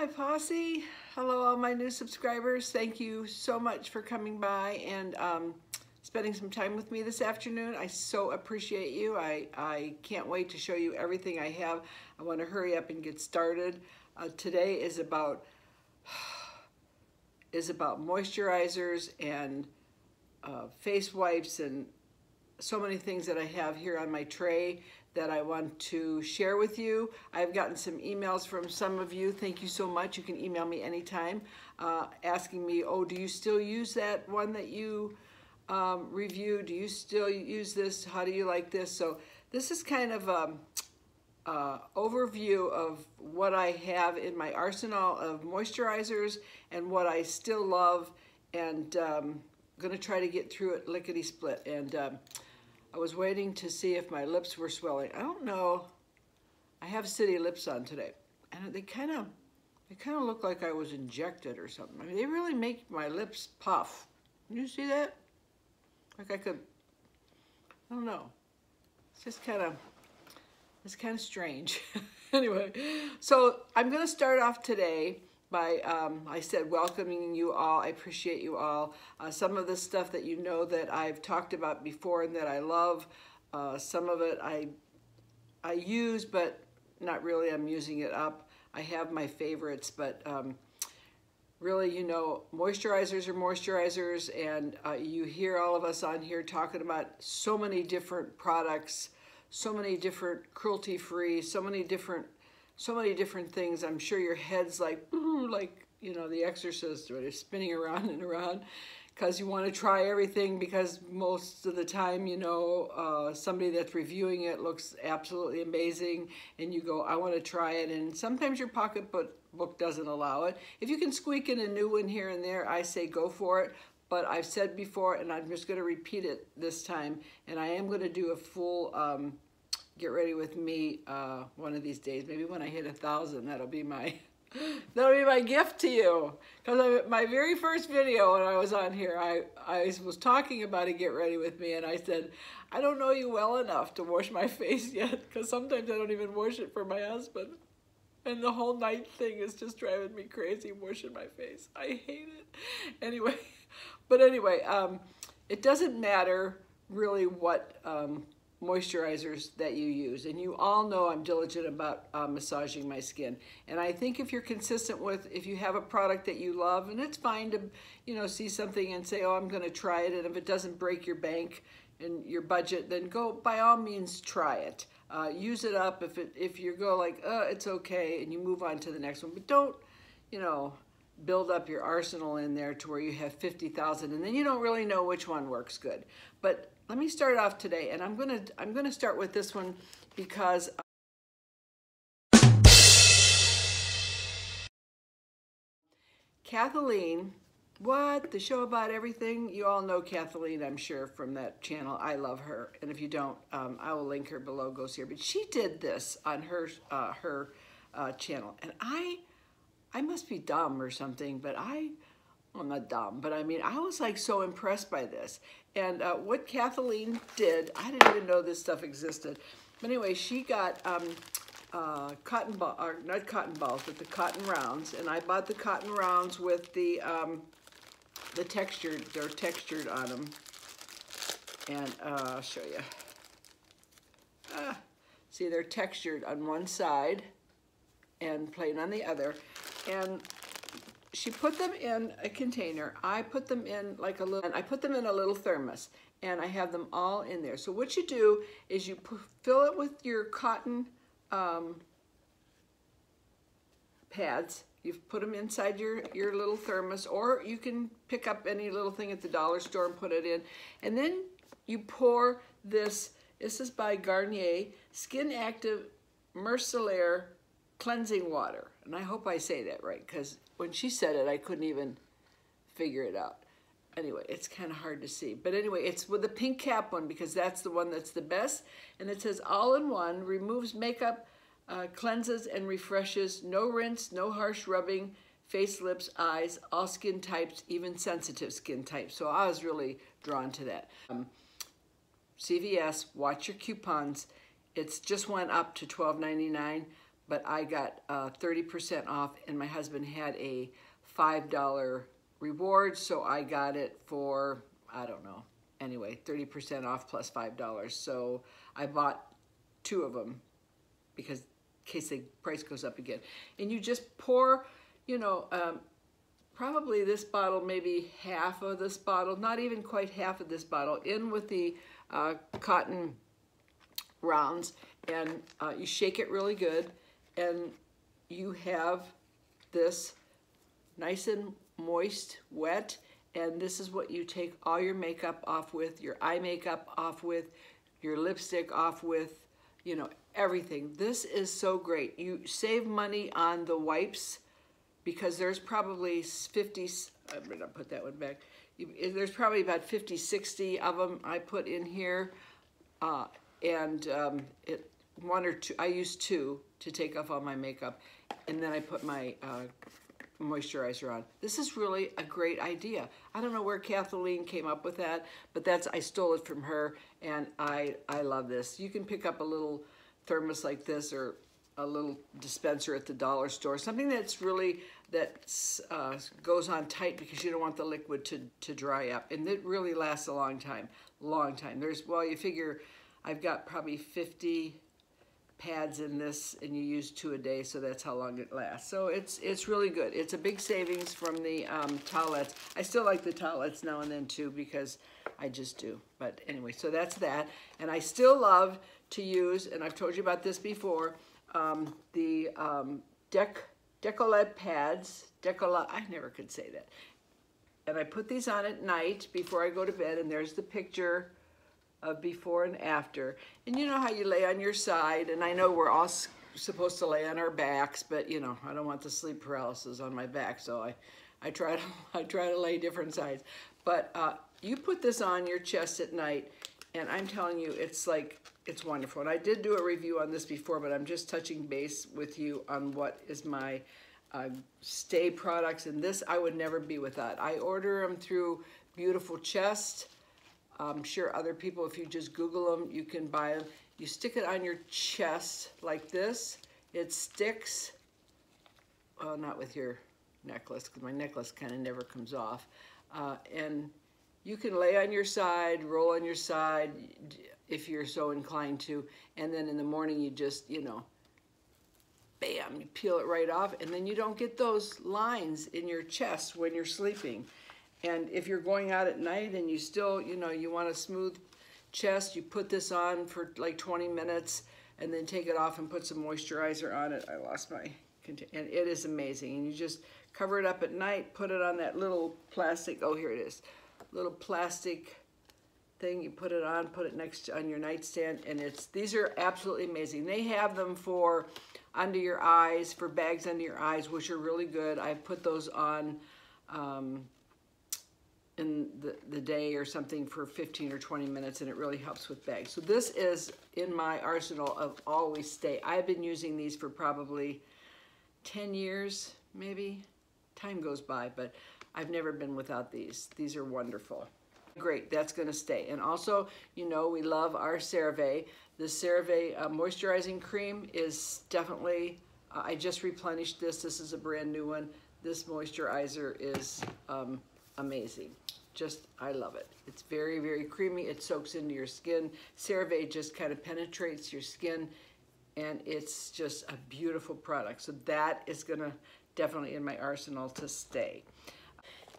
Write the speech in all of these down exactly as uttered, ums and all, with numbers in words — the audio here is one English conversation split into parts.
my posse. Hello, all my new subscribers. Thank you so much for coming by and um, spending some time with me this afternoon. I so appreciate you. I, I can't wait to show you everything I have. I want to hurry up and get started. Uh, today is about is about moisturizers and uh, face wipes and so many things that I have here on my tray that I want to share with you. I've gotten some emails from some of you. Thank you so much. You can email me anytime uh, asking me, oh, do you still use that one that you um, reviewed? Do you still use this? How do you like this? So this is kind of an uh, overview of what I have in my arsenal of moisturizers and what I still love, and um, going to try to get through it lickety-split. And um, I was waiting to see if my lips were swelling. I don't know. I have city lips on today, and they kind of they kind of look like I was injected or something. I mean, they really make my lips puff. You see that? Like I could, I don't know. It's just kind of, it's kind of strange. Anyway, so I'm going to start off today by, um, I said, welcoming you all. I appreciate you all. Uh, some of the stuff that you know that I've talked about before and that I love, uh, some of it I, I use, but not really, I'm using it up. I have my favorites, but um, really, you know, moisturizers are moisturizers, and uh, you hear all of us on here talking about so many different products, so many different cruelty-free, so many different So many different things. I'm sure your head's like, like, you know, The Exorcist, right? It's spinning around and around because you want to try everything, because most of the time, you know, uh, somebody that's reviewing it looks absolutely amazing and you go, I want to try it. And sometimes your pocketbook doesn't allow it. If you can squeak in a new one here and there, I say go for it. But I've said before, and I'm just going to repeat it this time, and I am going to do a full um, get ready with me uh, one of these days. Maybe when I hit a thousand, that'll be my that'll be my gift to you. Because my very first video when I was on here, I, I was talking about a get ready with me, and I said, I don't know you well enough to wash my face yet, because sometimes I don't even wash it for my husband. And the whole night thing is just driving me crazy, washing my face. I hate it. Anyway, but anyway, um, it doesn't matter really what um, moisturizers that you use, and you all know I'm diligent about uh, massaging my skin. And I think if you're consistent with, if you have a product that you love, and it's fine to, you know, see something and say, oh, I'm going to try it, and if it doesn't break your bank and your budget, then go, by all means, try it. Uh, use it up. If it, if you go like, uh, it's okay, and you move on to the next one, but don't, you know, build up your arsenal in there to where you have fifty thousand, and then you don't really know which one works good. But let me start off today, and I'm gonna I'm gonna start with this one because Kathleen, what the show about everything? You all know Kathleen, I'm sure, from that channel. I love her, and if you don't, um, I will link her below. Goes here, but she did this on her uh, her uh, channel, and I I must be dumb or something, but I. I'm not dumb, but I mean, I was like so impressed by this. And uh, what Kathleen did, I didn't even know this stuff existed. But anyway, she got um, uh, cotton ball, or not cotton balls, but the cotton rounds. And I bought the cotton rounds with the um, the textured, they're textured on them. And uh, I'll show you. Ah, see, they're textured on one side and plain on the other. And she put them in a container. I put them in like a little, and I put them in a little thermos, and I have them all in there. So what you do is you fill it with your cotton um, pads. You've put them inside your, your little thermos, or you can pick up any little thing at the dollar store and put it in. And then you pour this, this is by Garnier Skin Active Micellar Cleansing Water. And I hope I say that right, because when she said it, I couldn't even figure it out. Anyway, it's kind of hard to see. But anyway, it's with the pink cap one, because that's the one that's the best. And it says all-in-one, removes makeup, uh, cleanses and refreshes, no rinse, no harsh rubbing, face, lips, eyes, all skin types, even sensitive skin types. So I was really drawn to that. Um, C V S, watch your coupons. It's just went up to twelve ninety-nine. but I got uh, thirty percent off, and my husband had a five dollar reward, so I got it for, I don't know, anyway, thirty percent off plus five dollars. So I bought two of them because in case the price goes up again. And you just pour, you know, um, probably this bottle, maybe half of this bottle, not even quite half of this bottle, in with the uh, cotton rounds, and uh, you shake it really good, and you have this nice and moist, wet, and this is what you take all your makeup off with, your eye makeup off with, your lipstick off with, you know, everything. This is so great. You save money on the wipes because there's probably fifty, I'm going to put that one back, there's probably about fifty, sixty of them I put in here, uh, and um, it, one or two, I use two to take off all my makeup, and then I put my uh, moisturizer on. This is really a great idea. I don't know where Kathleen came up with that, but that's, I stole it from her, and I, I love this. You can pick up a little thermos like this or a little dispenser at the dollar store, something that's really, that uh, goes on tight because you don't want the liquid to, to dry up, and it really lasts a long time, long time. There's, well, you figure I've got probably fifty pads in this, and you use two a day, so that's how long it lasts. So it's it's really good. It's a big savings from the um, towelettes. I still like the towelettes now and then too, because I just do. But anyway, so that's that. And I still love to use, and I've told you about this before, um, the um, dec decollete pads. Decollete, I never could say that. And I put these on at night before I go to bed, and there's the picture of before and after. And you know how you lay on your side, and I know we're all supposed to lay on our backs, but you know, I don't want the sleep paralysis on my back, so I, I try to, I try to lay different sides. But uh, you put this on your chest at night, and I'm telling you, it's like, it's wonderful. And I did do a review on this before, but I'm just touching base with you on what is my uh, stay products, and this I would never be without. I order them through Beautiful Chest. I'm sure other people, if you just Google them, you can buy them. You stick it on your chest like this. It sticks, well, not with your necklace, because my necklace kind of never comes off. Uh, and you can lay on your side, roll on your side, if you're so inclined to. And then in the morning, you just, you know, bam, you peel it right off. And then you don't get those lines in your chest when you're sleeping. And if you're going out at night and you still, you know, you want a smooth chest, you put this on for like twenty minutes and then take it off and put some moisturizer on it. I lost my, and it is amazing. And you just cover it up at night, put it on that little plastic, oh, here it is, little plastic thing. You put it on, put it next to, on your nightstand, and it's, these are absolutely amazing. They have them for under your eyes, for bags under your eyes, which are really good. I put those on, um, in the, the day or something for fifteen or twenty minutes, and it really helps with bags. So this is in my arsenal of always stay. I've been using these for probably ten years, maybe. Time goes by, but I've never been without these. These are wonderful. Great, that's gonna stay. And also, you know, we love our CeraVe. The CeraVe uh, moisturizing cream is definitely, uh, I just replenished this. This is a brand new one. This moisturizer is um, amazing. Just, I love it. It's very, very creamy. It soaks into your skin. CeraVe just kind of penetrates your skin, and it's just a beautiful product. So that is gonna definitely in my arsenal to stay.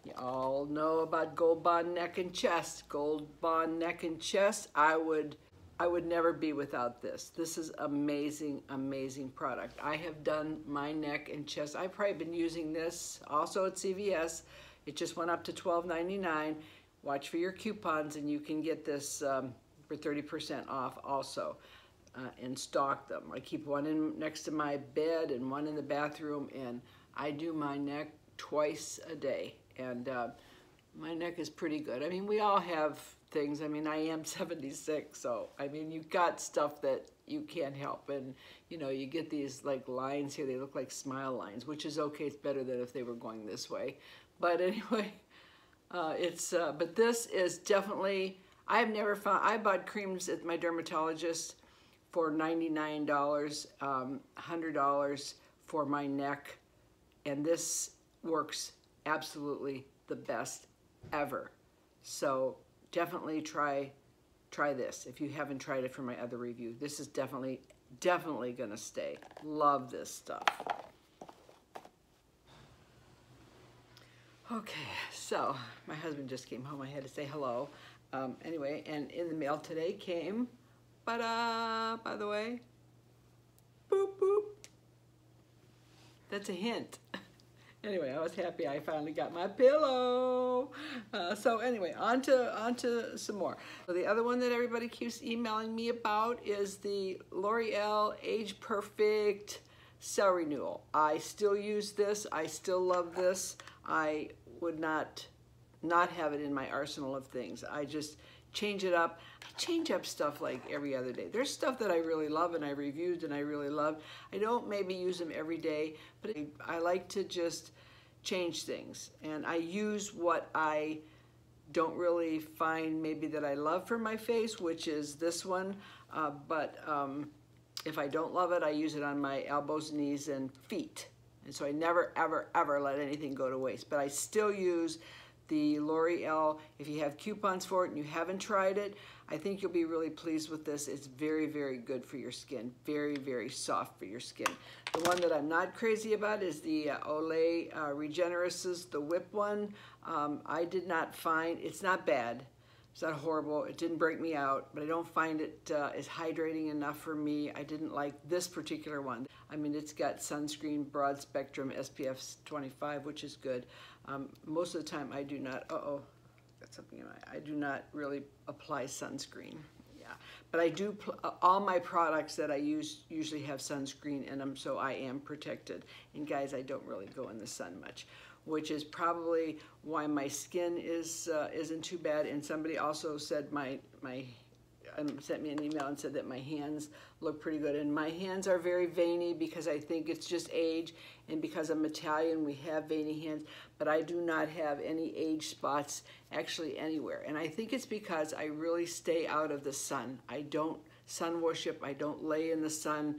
You all know about Gold Bond neck and chest. Gold Bond neck and chest, I would, I would never be without this. This is amazing, amazing product. I have done my neck and chest. I've probably been using this also at C V S. It just went up to twelve ninety-nine. Watch for your coupons, and you can get this um, for thirty percent off also, uh, and stock them. I keep one in next to my bed and one in the bathroom, and I do my neck twice a day, and uh, my neck is pretty good. I mean, we all have things. I mean, I am seventy-six, so I mean, you've got stuff that you can't help, and you know, you get these like lines here. They look like smile lines, which is okay. It's better than if they were going this way. But anyway, uh, it's, uh, but this is definitely, I've never found, I bought creams at my dermatologist for ninety-nine dollars, um, one hundred dollars for my neck, and this works absolutely the best ever. So definitely try try this if you haven't tried it for my other review. This is definitely definitely gonna stay. Love this stuff. Okay, so my husband just came home. I had to say hello. Um, anyway, and in the mail today came, ba-da, by the way, boop, boop. That's a hint. Anyway, I was happy I finally got my pillow. Uh, so anyway, on to, on to some more. So the other one that everybody keeps emailing me about is the L'Oreal Age Perfect Cell Renewal. I still use this. I still love this. I would not not have it in my arsenal of things. I just change it up. I change up stuff like every other day. There's stuff that I really love and I reviewed and I really loved. I don't maybe use them every day, but I like to just change things. And I use what I don't really find maybe that I love for my face, which is this one. Uh, but um, if I don't love it, I use it on my elbows, knees, and feet. And so I never, ever, ever let anything go to waste. But I still use the L'Oreal. If you have coupons for it and you haven't tried it, I think you'll be really pleased with this. It's very, very good for your skin. Very, very soft for your skin. The one that I'm not crazy about is the uh, Olay uh, Regenerist's, the Whip one. Um, I did not find, it's not bad. It's not horrible. It didn't break me out, but I don't find it uh, is hydrating enough for me. I didn't like this particular one. I mean, it's got sunscreen, broad spectrum, S P F twenty-five, which is good. Um, most of the time I do not, uh-oh, that's something in my eye. I do not really apply sunscreen. Yeah, but I do, all my products that I use usually have sunscreen in them, so I am protected. And guys, I don't really go in the sun much, which is probably why my skin is uh, isn't too bad. And somebody also said my my um, sent me an email and said that my hands look pretty good. And my hands are very veiny because I think it's just age, and because I'm Italian, we have veiny hands. But I do not have any age spots actually anywhere. And I think it's because I really stay out of the sun. I don't sun worship. I don't lay in the sun.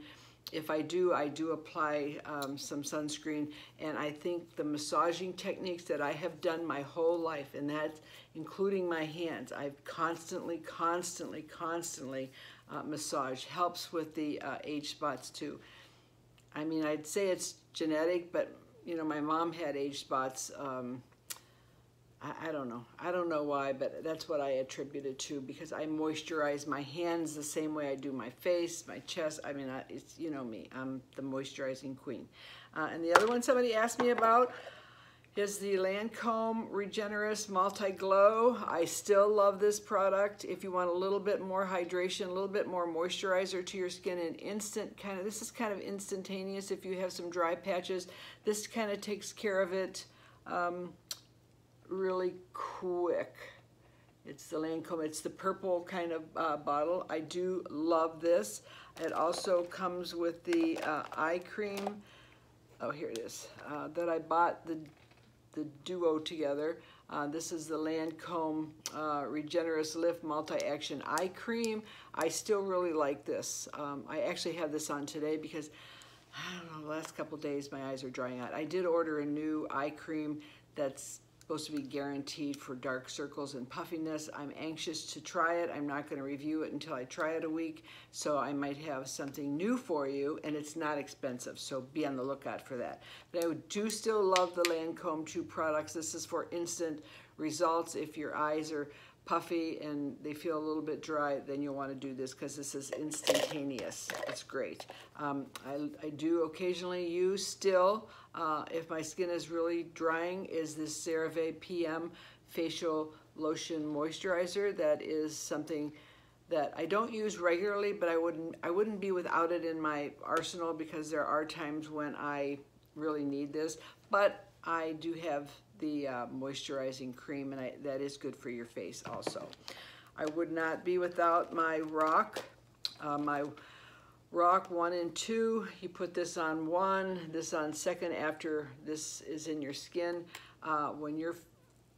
If I do, I do apply um, some sunscreen, and I think the massaging techniques that I have done my whole life, and that's including my hands, I've constantly, constantly, constantly uh, massaged, helps with the uh, age spots too. I mean, I'd say it's genetic, but you know, my mom had age spots. Um, I, I don't know. I don't know why, but that's what I attribute it to, because I moisturize my hands the same way I do my face, my chest. I mean, I, it's, you know me, I'm the moisturizing queen. Uh, and the other one somebody asked me about is the Lancôme Regenerist Multi Glow. I still love this product. If you want a little bit more hydration, a little bit more moisturizer to your skin, and instant kind of, this is kind of instantaneous. If you have some dry patches, this kind of takes care of it. Um, really quick. It's the Lancôme, it's the purple kind of uh, bottle. I do love this. It also comes with the uh, eye cream, oh here it is, uh, that I bought the, the duo together. Uh, this is the Lancôme uh, Regenerist Lift Multi-Action Eye Cream. I still really like this. Um, I actually have this on today because, I don't know, the last couple days my eyes are drying out. I did order a new eye cream that's supposed to be guaranteed for dark circles and puffiness. I'm anxious to try it. I'm not going to review it until I try it a week, so I might have something new for you, and it's not expensive, so be on the lookout for that. But I do still love the Lancôme two products. This is for instant results. If your eyes are puffy and they feel a little bit dry, then you'll want to do this because this is instantaneous. It's great. Um, I, I do occasionally use still, Uh, if my skin is really drying, is this CeraVe P M Facial Lotion Moisturizer. That is something that I don't use regularly, but I wouldn't, I wouldn't be without it in my arsenal because there are times when I really need this. But I do have the uh, moisturizing cream, and I, that is good for your face also. I would not be without my R O C, uh, my R O C one and two. You put this on one, this on second after this is in your skin. Uh, when your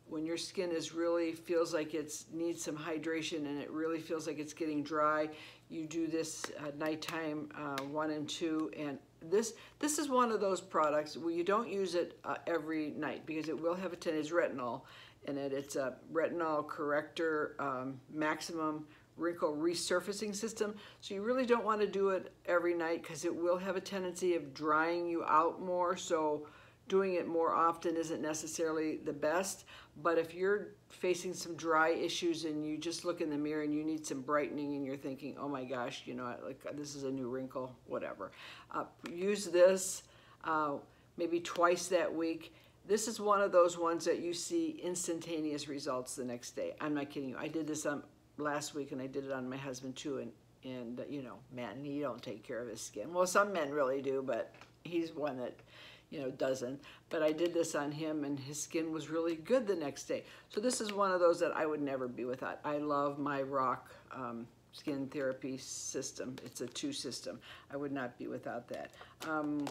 when your skin is really feels like it's needs some hydration and it really feels like it's getting dry, you do this uh, nighttime uh, one and two. And this this is one of those products where you don't use it uh, every night because it will have a ten. It's retinol in it. It's a retinol corrector um, maximum wrinkle resurfacing system. So you really don't want to do it every night because it will have a tendency of drying you out more. So doing it more often isn't necessarily the best, but if you're facing some dry issues and you just look in the mirror and you need some brightening and you're thinking, oh my gosh, you know, like this is a new wrinkle, whatever. Uh, use this uh, maybe twice that week. This is one of those ones that you see instantaneous results the next day. I'm not kidding you. I did this on last week and I did it on my husband too. And, and you know, man, he don't take care of his skin. Well, some men really do, but he's one that, you know, doesn't. But I did this on him and his skin was really good the next day. So this is one of those that I would never be without. I love my R O C um, skin therapy system. It's a two system. I would not be without that. Um,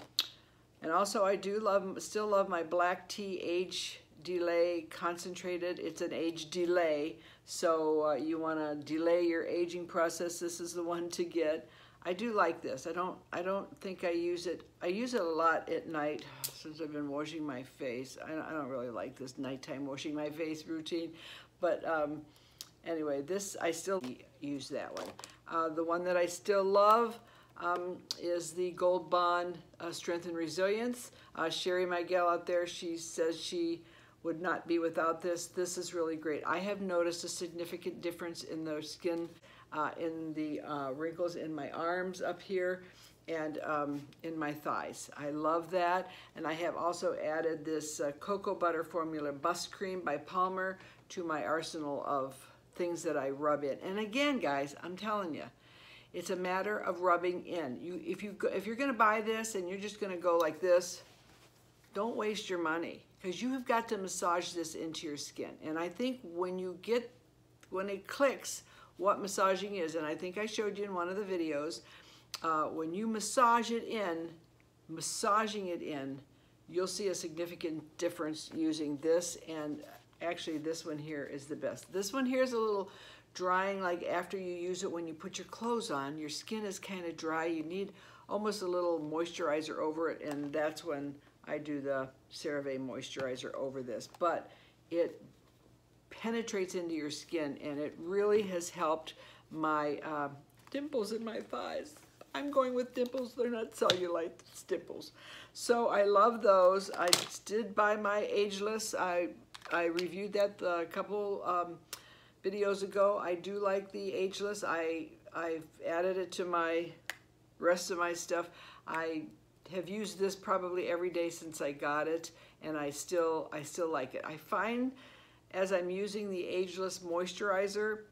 and also I do love, still love my black tea age delay concentrated. It's an age delay. So uh, you want to delay your aging process. This is the one to get. I do like this. I don't I don't think I use it. I use it a lot at night since I've been washing my face. I don't, I don't really like this nighttime washing my face routine. But um, anyway, this, I still use that one. Uh, the one that I still love um, is the Gold Bond uh, Strength and Resilience. Uh, Sherry, my gal out there, she says she would not be without this. This is really great. I have noticed a significant difference in the skin, Uh, in the uh, wrinkles in my arms up here and um, in my thighs. I love that. And I have also added this uh, cocoa butter formula bust cream by Palmer to my arsenal of things that I rub in. And again, guys, I'm telling you, it's a matter of rubbing in. You, if, you go, if you're gonna buy this and you're just gonna go like this, don't waste your money because you have got to massage this into your skin. And I think when you get, when it clicks, what massaging is, and I think I showed you in one of the videos, uh, when you massage it in, massaging it in, you'll see a significant difference using this, and actually this one here is the best. This one here is a little drying, like after you use it when you put your clothes on, your skin is kind of dry, you need almost a little moisturizer over it, and that's when I do the CeraVe moisturizer over this, but it penetrates into your skin and it really has helped my uh, dimples in my thighs. I'm going with dimples, they're not cellulite, it's dimples. So I love those. I did buy my Ageless. I, I reviewed that a couple um, videos ago. I do like the Ageless. I, I've added it to my rest of my stuff. I have used this probably every day since I got it and I still, I still like it. I find as I'm using the Ageless moisturizer,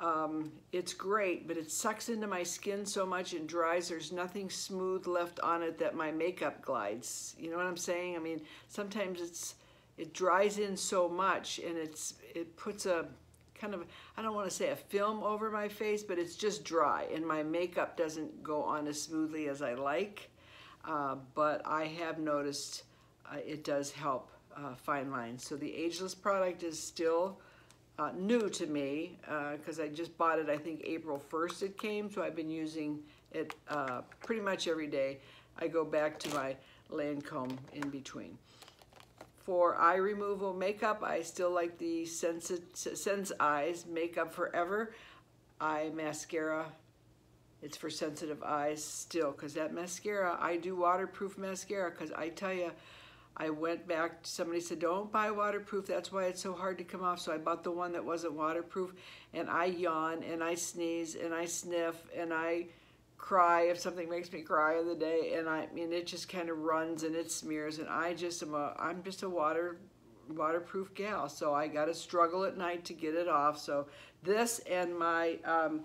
um, it's great, but it sucks into my skin so much and dries, there's nothing smooth left on it that my makeup glides. You know what I'm saying? I mean, sometimes it's it dries in so much and it's it puts a kind of, I don't want to say a film over my face, but it's just dry and my makeup doesn't go on as smoothly as I like, uh, but I have noticed uh, it does help. Uh, fine lines. So the Ageless product is still uh, new to me because uh, I just bought it, I think April first it came, so I've been using it uh, pretty much every day. I go back to my Lancôme in between. For eye removal makeup, I still like the Sense, Sense Eyes Make Up For Ever Eye Mascara. It's for sensitive eyes still because that mascara, I do waterproof mascara because I tell you, I went back, somebody said, don't buy waterproof, that's why it's so hard to come off. So I bought the one that wasn't waterproof, and I yawn, and I sneeze, and I sniff, and I cry if something makes me cry of the day, and I mean, it just kind of runs, and it smears, and I just am a, I'm just a water, waterproof gal, so I gotta struggle at night to get it off. So this and my, um,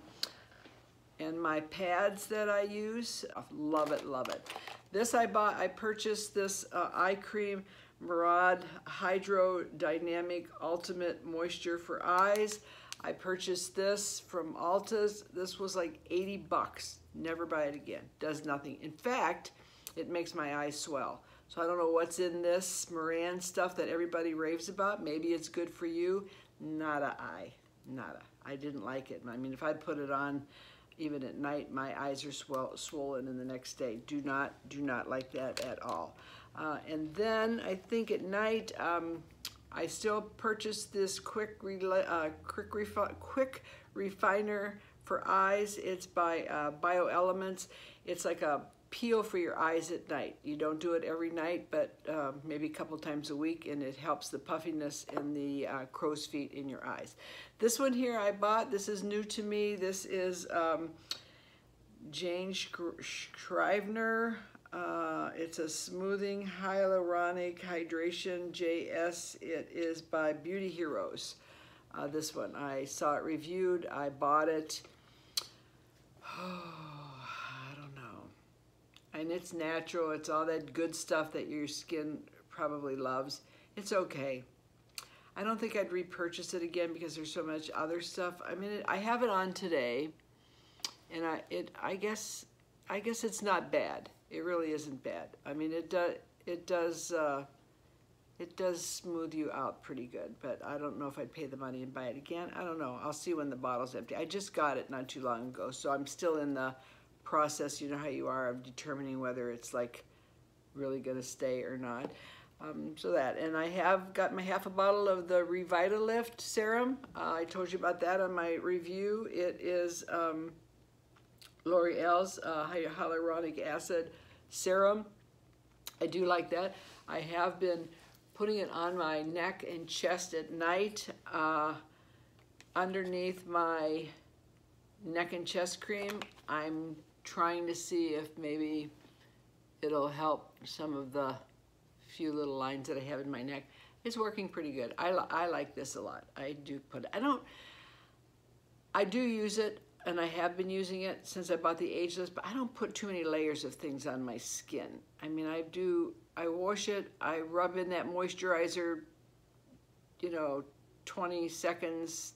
and my pads that I use, love it, love it. This I bought, I purchased this uh, eye cream, Murad Hydro Dynamic Ultimate Moisture for Eyes. I purchased this from Ulta's. This was like eighty bucks. Never buy it again. Does nothing. In fact, it makes my eyes swell. So I don't know what's in this Moran stuff that everybody raves about. Maybe it's good for you. Nada I. Nada. I didn't like it. I mean, if I put it on even at night, my eyes are swell, swollen in the next day. Do not, do not like that at all. Uh, and then I think at night, um, I still purchased this quick, uh, quick, refi quick refiner for eyes. It's by uh, Bioelements. It's like a peel for your eyes at night. You don't do it every night, but uh, maybe a couple times a week, and it helps the puffiness and the uh, crow's feet in your eyes. This one here I bought. This is new to me. This is um, Jane Scrivner. Uh, it's a smoothing hyaluronic hydration J S. It is by Beauty Heros. Uh, this one I saw it reviewed. I bought it. Oh, and it's natural. It's all that good stuff that your skin probably loves. It's okay. I don't think I'd repurchase it again because there's so much other stuff. I mean, it, I have it on today, and I it I guess I guess it's not bad. It really isn't bad. I mean, it does it does uh, it does smooth you out pretty good. But I don't know if I'd pay the money and buy it again. I don't know. I'll see when the bottle's empty. I just got it not too long ago, so I'm still in the process, you know how you are, of determining whether it's like really going to stay or not. Um, so that, and I have got my half a bottle of the Revitalift serum. Uh, I told you about that on my review. It is um, L'Oreal's uh, hyaluronic acid serum. I do like that. I have been putting it on my neck and chest at night, uh, underneath my neck and chest cream. I'm trying to see if maybe it'll help some of the few little lines that I have in my neck. It's working pretty good. I, li I like this a lot. I do put it, I don't, I do use it, and I have been using it since I bought the Ageless, but I don't put too many layers of things on my skin. I mean, I do, I wash it, I rub in that moisturizer, you know, twenty seconds,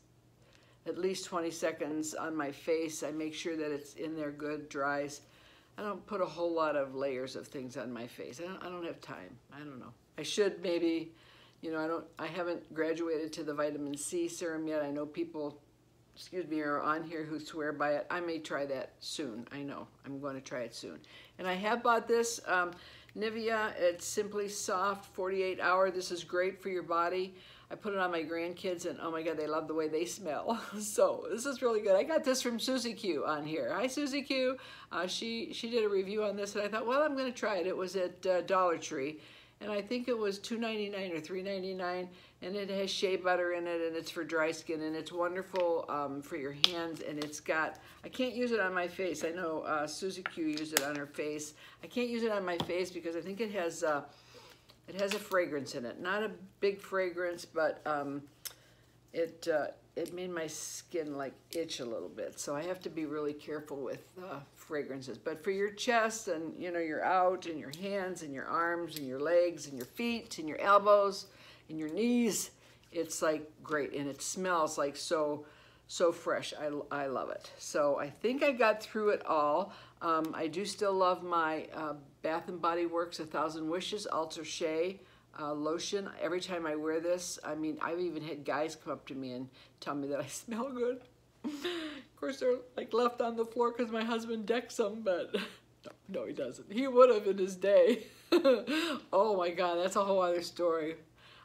at least twenty seconds on my face. I make sure that it's in there good, dries. I don't put a whole lot of layers of things on my face. I don't, I don't have time. I don't know. I should maybe, you know, I don't. I haven't graduated to the vitamin C serum yet. I know people, excuse me, are on here who swear by it. I may try that soon. I know. I'm going to try it soon. And I have bought this um, Nivea. It's Simply Soft forty-eight hour. This is great for your body. I put it on my grandkids, and oh my God, they love the way they smell. So this is really good. I got this from Susie Q on here. Hi, Susie Q. Uh, she, she did a review on this, and I thought, well, I'm going to try it. It was at uh, Dollar Tree, and I think it was two ninety-nine or three ninety-nine, and it has shea butter in it, and it's for dry skin, and it's wonderful um, for your hands, and it's got, I can't use it on my face. I know uh, Susie Q used it on her face. I can't use it on my face because I think it has... Uh, It has a fragrance in it, not a big fragrance, but um, it uh, it made my skin like itch a little bit. So I have to be really careful with uh, fragrances. But for your chest, and you know, you're out, and your hands, and your arms, and your legs, and your feet, and your elbows, and your knees, it's like great, and it smells like so so fresh. I I love it. So I think I got through it all. Um, I do still love my uh, Bath and Body Works A Thousand Wishes Ultra Shea uh, Lotion. Every time I wear this, I mean, I've even had guys come up to me and tell me that I smell good. Of course, they're like left on the floor because my husband decks them, but no, no, he doesn't. He would have in his day. Oh my God, that's a whole other story.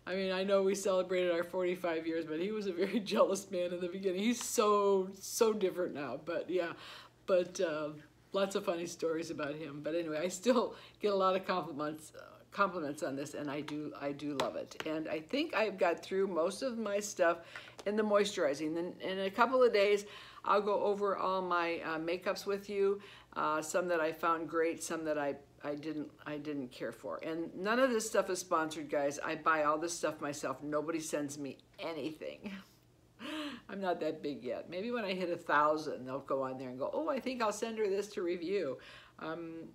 I mean, I know we celebrated our forty-five years, but he was a very jealous man in the beginning. He's so, so different now, but yeah, but... Uh, Lots of funny stories about him, but anyway, I still get a lot of compliments, uh, compliments on this, and I do, I do love it. And I think I've got through most of my stuff in the moisturizing. And in a couple of days, I'll go over all my uh, makeups with you. Uh, some that I found great, some that I I didn't I didn't care for. And none of this stuff is sponsored, guys. I buy all this stuff myself. Nobody sends me anything. I'm not that big yet. Maybe when I hit a thousand, they'll go on there and go, oh, I think I'll send her this to review. Um,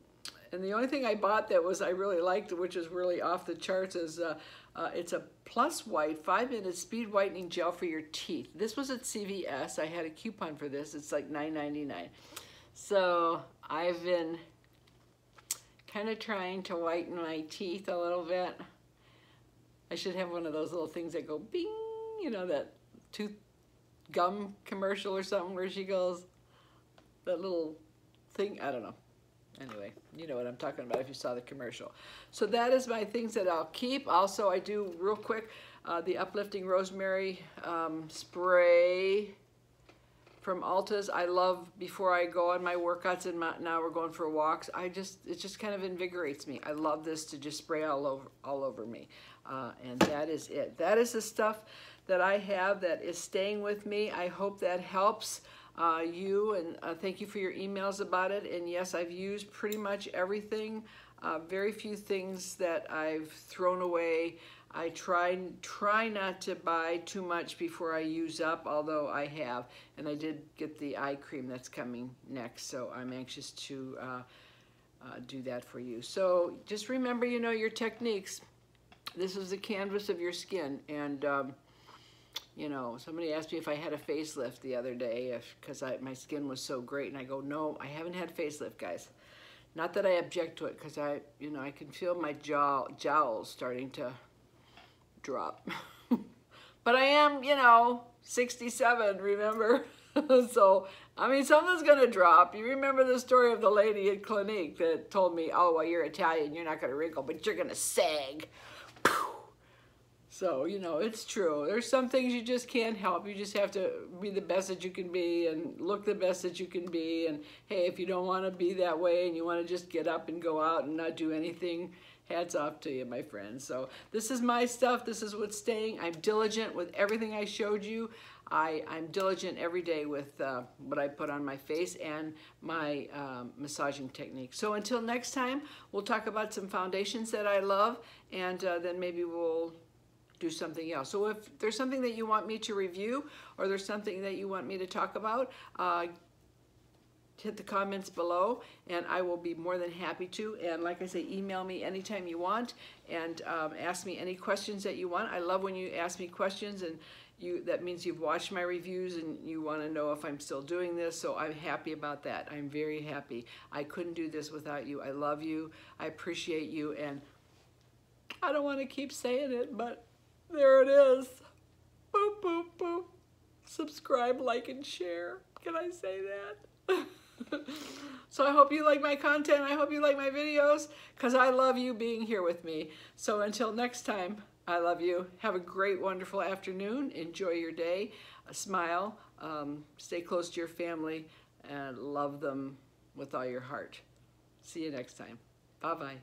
and the only thing I bought that was I really liked, which is really off the charts, is uh, uh, it's a Plus White five minute Speed Whitening Gel for your teeth. This was at C V S. I had a coupon for this. It's like nine ninety-nine. So I've been kind of trying to whiten my teeth a little bit. I should have one of those little things that go bing, you know, that tooth gum commercial or something where she goes, that little thing, I don't know. Anyway, you know what I'm talking about if you saw the commercial. So that is my things that I'll keep. Also, I do real quick, uh, the Uplifting Rosemary um, spray from Ulta's. I love before I go on my workouts, and my, now we're going for walks. I just, it just kind of invigorates me. I love this to just spray all over, all over me. Uh, and that is it. That is the stuff that I have that is staying with me. I hope that helps uh, you, and uh, thank you for your emails about it. And yes, I've used pretty much everything. Uh, very few things that I've thrown away. I try, try not to buy too much before I use up, although I have. And I did get the eye cream that's coming next, so I'm anxious to uh, uh, do that for you. So just remember, you know, your techniques. This is the canvas of your skin, and um, you know, somebody asked me if I had a facelift the other day because my skin was so great, and I go, no, I haven't had a facelift, guys. Not that I object to it, because I, you know, I can feel my jaw jowls starting to drop. But I am, you know, sixty-seven, remember? So, I mean, something's going to drop. You remember the story of the lady at Clinique that told me, oh, well, you're Italian, you're not going to wrinkle, but you're going to sag. So, you know, it's true. There's some things you just can't help. You just have to be the best that you can be and look the best that you can be. And, hey, if you don't want to be that way and you want to just get up and go out and not do anything, hats off to you, my friends. So this is my stuff. This is what's staying. I'm diligent with everything I showed you. I, I'm diligent every day with uh, what I put on my face and my um, massaging technique. So until next time, we'll talk about some foundations that I love, and uh, then maybe we'll do something else. So if there's something that you want me to review, or there's something that you want me to talk about, uh, hit the comments below, and I will be more than happy to. And like I say, email me anytime you want, and um, ask me any questions that you want. I love when you ask me questions, and you, that means you've watched my reviews and you want to know if I'm still doing this, so I'm happy about that. I'm very happy. I couldn't do this without you. I love you. I appreciate you, and I don't want to keep saying it, but there it is. Boop, boop, boop. Subscribe, like, and share. Can I say that? So I hope you like my content. I hope you like my videos, because I love you being here with me. So until next time, I love you. Have a great, wonderful afternoon. Enjoy your day. Smile. Um, stay close to your family, and love them with all your heart. See you next time. Bye-bye.